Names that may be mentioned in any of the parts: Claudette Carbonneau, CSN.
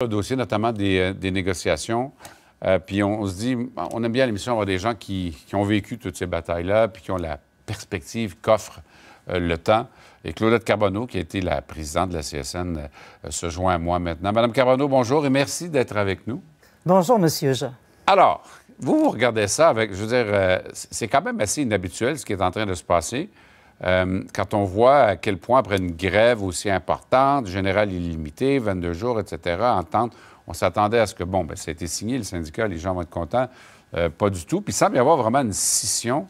Le dossier notamment des négociations, puis on se dit, on aime bien à l'émission avoir des gens qui ont vécu toutes ces batailles-là, puis qui ont la perspective qu'offre le temps. Et Claudette Carbonneau, qui a été la présidente de la CSN, se joint à moi maintenant. Madame Carbonneau, bonjour et merci d'être avec nous. Bonjour, monsieur Jean. Alors, vous regardez ça avec, je veux dire, c'est quand même assez inhabituel ce qui est en train de se passer. Quand on voit à quel point, après une grève aussi importante, générale illimitée, 22 jours, etc., entente, on s'attendait à ce que, bon, bien, ça a été signé, le syndicat, les gens vont être contents. Pas du tout. Puis il semble y avoir vraiment une scission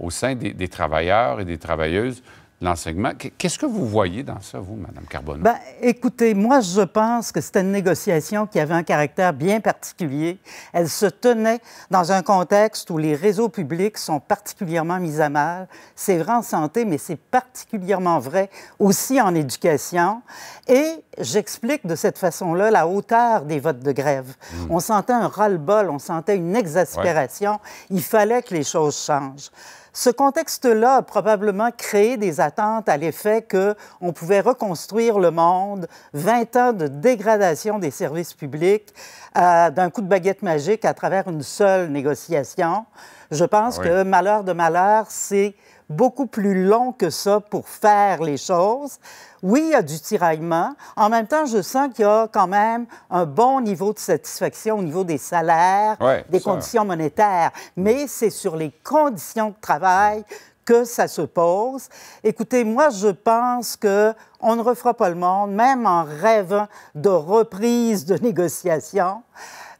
au sein des travailleurs et des travailleuses de l'enseignement. Qu'est-ce que vous voyez dans ça, vous, Mme Carbonneau? Bien, écoutez, moi, je pense que c'était une négociation qui avait un caractère bien particulier. Elle se tenait dans un contexte où les réseaux publics sont particulièrement mis à mal. C'est vrai en santé, mais c'est particulièrement vrai aussi en éducation. Et j'explique de cette façon-là la hauteur des votes de grève. On sentait un ras-le-bol, on sentait une exaspération. Ouais. Il fallait que les choses changent. Ce contexte-là a probablement créé des attentes à l'effet qu'on pouvait reconstruire le monde, 20 ans de dégradation des services publics, d'un coup de baguette magique à travers une seule négociation. Je pense que, malheur de malheur, c'est beaucoup plus long que ça pour faire les choses. Oui, il y a du tiraillement. En même temps, je sens qu'il y a quand même un bon niveau de satisfaction au niveau des salaires, des conditions monétaires. Mais c'est sur les conditions de travail que ça se pose. Écoutez, moi, je pense qu'on ne refera pas le monde, même en rêvant de reprises de négociations.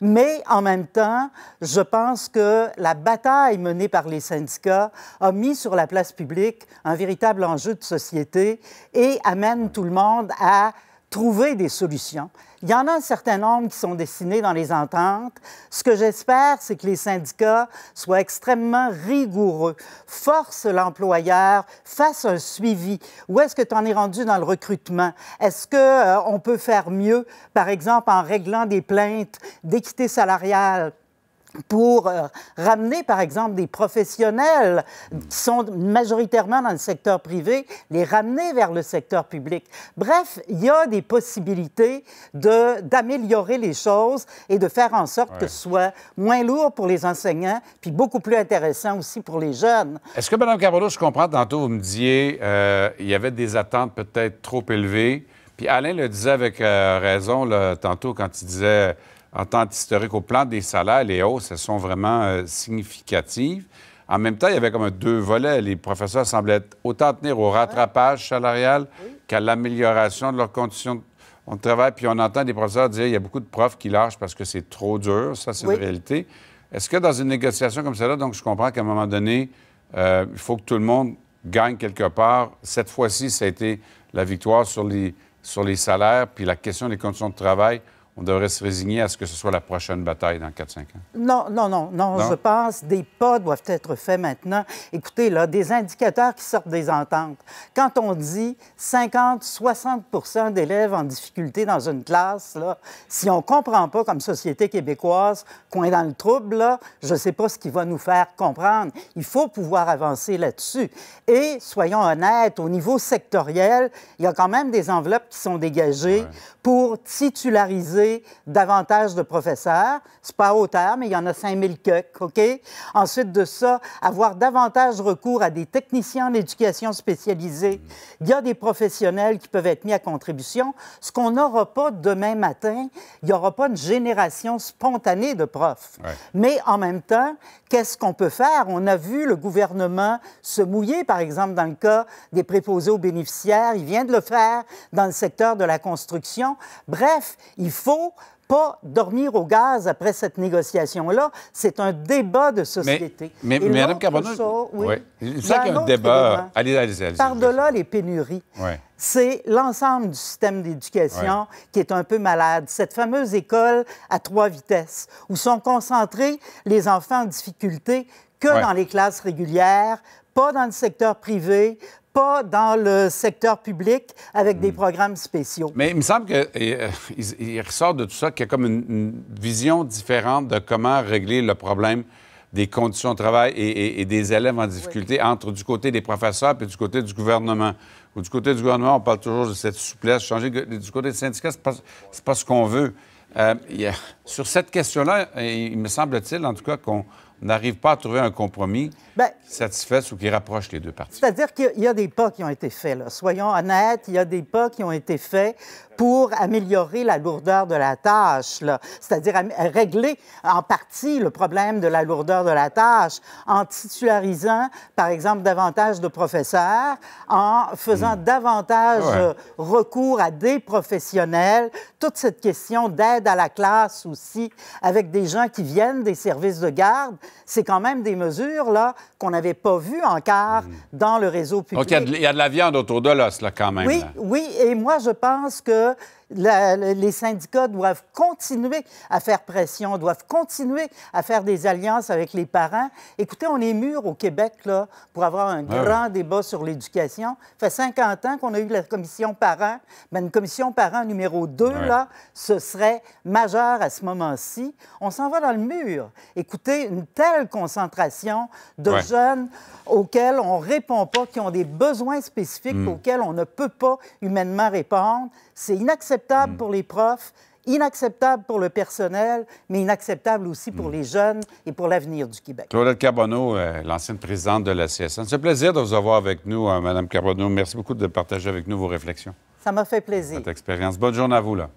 Mais en même temps, je pense que la bataille menée par les syndicats a mis sur la place publique un véritable enjeu de société et amène tout le monde à trouver des solutions. Il y en a un certain nombre qui sont dessinés dans les ententes. Ce que j'espère, c'est que les syndicats soient extrêmement rigoureux, forcent l'employeur, fassent un suivi. Où est-ce que tu en es rendu dans le recrutement? Est-ce qu'on peut faire mieux, par exemple, en réglant des plaintes d'équité salariale? Pour ramener, par exemple, des professionnels qui sont majoritairement dans le secteur privé, les ramener vers le secteur public. Bref, il y a des possibilités d'améliorer les choses et de faire en sorte que ce soit moins lourd pour les enseignants, puis beaucoup plus intéressant aussi pour les jeunes. Est-ce que, Mme Carbonneau, je comprends, tantôt, vous me disiez il y avait des attentes peut-être trop élevées, puis Alain le disait avec raison, là, tantôt, quand il disait... En tant qu'historique, au plan des salaires, les hausses, elles sont vraiment significatives. En même temps, il y avait comme un deux volets. Les professeurs semblaient autant tenir au rattrapage salarial qu'à l'amélioration de leurs conditions de travail. Puis on entend des professeurs dire qu'il y a beaucoup de profs qui lâchent parce que c'est trop dur. Ça, c'est une réalité. Est-ce que dans une négociation comme celle-là, donc je comprends qu'à un moment donné, il faut que tout le monde gagne quelque part. Cette fois-ci, ça a été la victoire sur les salaires, puis la question des conditions de travail. On devrait se résigner à ce que ce soit la prochaine bataille dans 4-5 ans. Non, non, non, non, non. Je pense que des pas doivent être faits maintenant. Écoutez, là, des indicateurs qui sortent des ententes. Quand on dit 50-60 d'élèves en difficulté dans une classe, là, si on ne comprend pas comme société québécoise qu'on est dans le trouble, là, je ne sais pas ce qui va nous faire comprendre. Il faut pouvoir avancer là-dessus. Et, soyons honnêtes, au niveau sectoriel, il y a quand même des enveloppes qui sont dégagées pour titulariser davantage de professeurs. C'est pas à hauteur, mais il y en a 5000 quelques, OK? Ensuite de ça, avoir davantage recours à des techniciens en éducation spécialisée. Il y a des professionnels qui peuvent être mis à contribution. Ce qu'on n'aura pas demain matin, il n'y aura pas une génération spontanée de profs. Mais en même temps, qu'est-ce qu'on peut faire? On a vu le gouvernement se mouiller, par exemple, dans le cas des préposés aux bénéficiaires. Il vient de le faire dans le secteur de la construction. Bref, il faut pas dormir au gaz après cette négociation-là. C'est un débat de société. Mais Mme Carbonneau, il y a un débat. Allez, allez, allez. Par-delà les pénuries. C'est l'ensemble du système d'éducation qui est un peu malade. Cette fameuse école à 3 vitesses où sont concentrés les enfants en difficulté que dans les classes régulières, pas dans le secteur privé, pas dans le secteur public avec des programmes spéciaux. Mais il me semble qu'il ressort de tout ça qu'il y a comme une vision différente de comment régler le problème des conditions de travail et des élèves en difficulté entre du côté des professeurs et du côté du gouvernement. Ou du côté du gouvernement, on parle toujours de cette souplesse. Changer du côté des syndicats, c'est pas ce qu'on veut. Sur cette question-là, il me semble-t-il, en tout cas, qu'on n'arrive pas à trouver un compromis qui satisfasse ou qui rapproche les deux parties. C'est-à-dire qu'il y a des pas qui ont été faits, là. Soyons honnêtes, il y a des pas qui ont été faits pour améliorer la lourdeur de la tâche, c'est-à-dire régler en partie le problème de la lourdeur de la tâche en titularisant, par exemple, davantage de professeurs, en faisant davantage recours à des professionnels, toute cette question d'aide à la classe aussi, avec des gens qui viennent des services de garde, c'est quand même des mesures qu'on n'avait pas vues encore dans le réseau public. Donc, il y a de la viande autour de l'os, là, quand même. Oui, oui, et moi, je pense que les syndicats doivent continuer à faire pression, doivent continuer à faire des alliances avec les parents. Écoutez, on est mûrs au Québec là, pour avoir un grand débat sur l'éducation. Ça fait 50 ans qu'on a eu la commission parents. Mais une commission parents numéro 2, là, ce serait majeur à ce moment-ci. On s'en va dans le mur. Écoutez, une telle concentration de jeunes auxquels on ne répond pas, qui ont des besoins spécifiques auxquels on ne peut pas humainement répondre, c'est inacceptable. Inacceptable pour les profs, inacceptable pour le personnel, mais inacceptable aussi pour les jeunes et pour l'avenir du Québec. Claudette Carbonneau, l'ancienne présidente de la CSN. C'est un plaisir de vous avoir avec nous, Mme Carbonneau. Merci beaucoup de partager avec nous vos réflexions. Ça m'a fait plaisir. Votre expérience. Bonne journée à vous, là.